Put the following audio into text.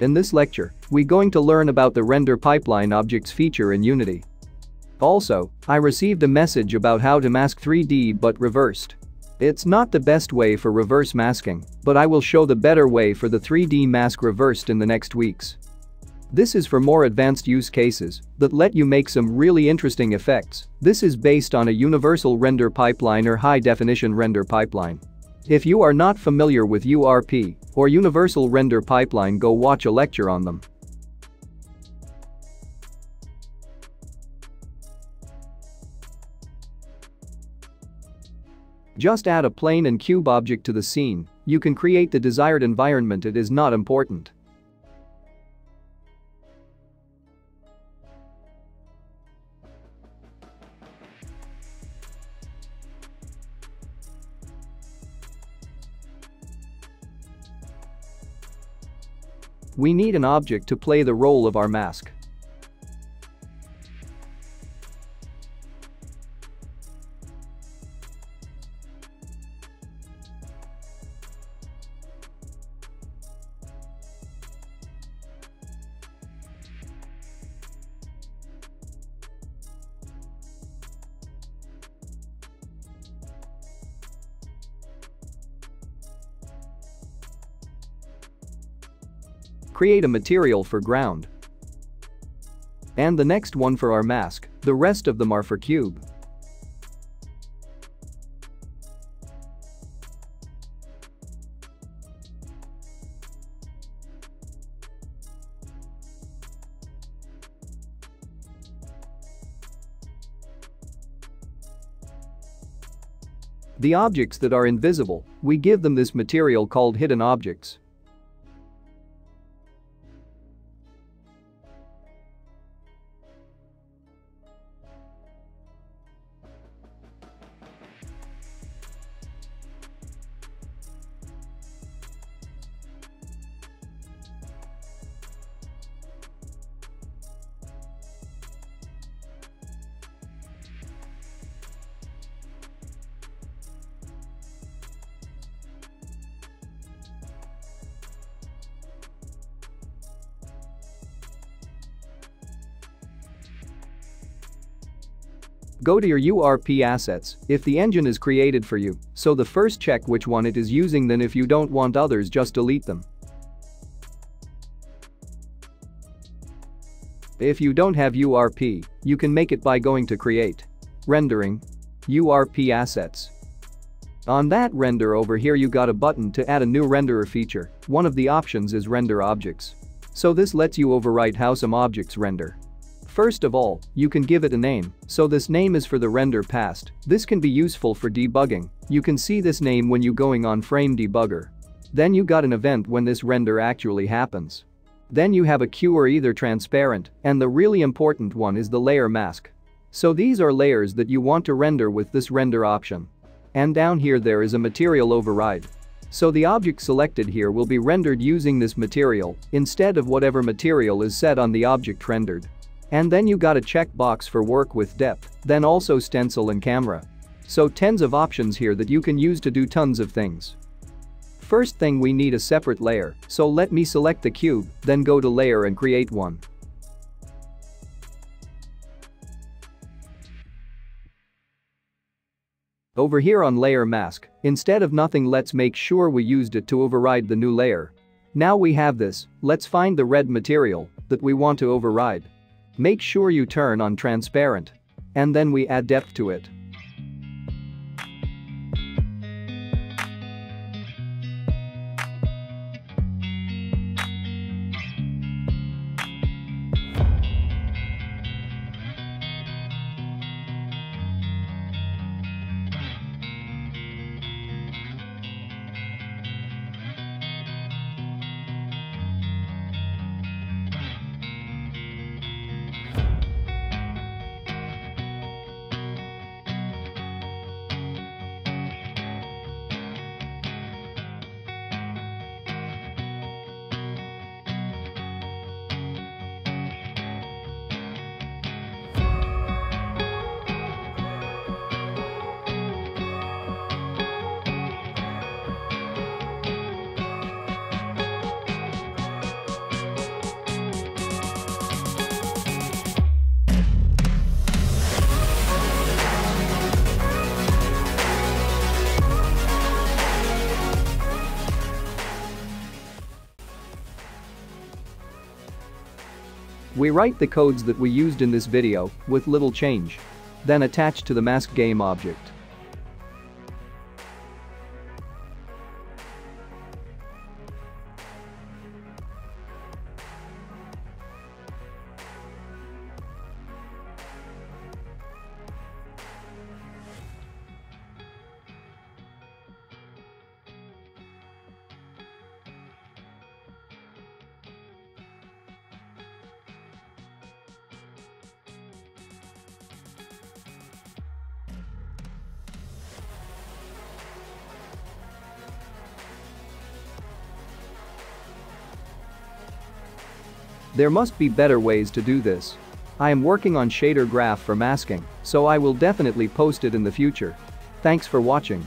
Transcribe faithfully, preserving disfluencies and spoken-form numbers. In this lecture, we're going to learn about the Render Pipeline Objects feature in Unity. Also, I received a message about how to mask three D but reversed. It's not the best way for reverse masking, but I will show the better way for the three D mask reversed in the next weeks. This is for more advanced use cases that let you make some really interesting effects. This is based on a universal render pipeline or high-definition render pipeline. If you are not familiar with U R P or universal render pipeline, go watch a lecture on them. Just add a plane and cube object to the scene. You can create the desired environment, it is not important. We need an object to play the role of our mask. Create a material for ground. And the next one for our mask, the rest of them are for cube. The objects that are invisible, we give them this material called hidden objects. Go to your U R P assets if the engine is created for you, so the first check which one it is using, then if you don't want others just delete them. If you don't have U R P, you can make it by going to create, rendering, U R P assets. On that render over here you got a button to add a new renderer feature, one of the options is render objects. So this lets you overwrite how some objects render. First of all, you can give it a name, so this name is for the render past. This can be useful for debugging, you can see this name when you going on frame debugger. Then you got an event when this render actually happens. Then you have a queue or either transparent, and the really important one is the layer mask. So these are layers that you want to render with this render option. And down here there is a material override. So the object selected here will be rendered using this material instead of whatever material is set on the object rendered. And then you got a checkbox for work with depth, then also stencil and camera. So tens of options here that you can use to do tons of things. First thing we need a separate layer, so let me select the cube, then go to layer and create one. Over here on layer mask, instead of nothing let's make sure we used it to override the new layer. Now we have this, let's find the red material that we want to override. Make sure you turn on transparent. And then we add depth to it. We write the codes that we used in this video, with little change. Then attach to the mask game object. There must be better ways to do this. I am working on shader graph for masking, so I will definitely post it in the future. Thanks for watching.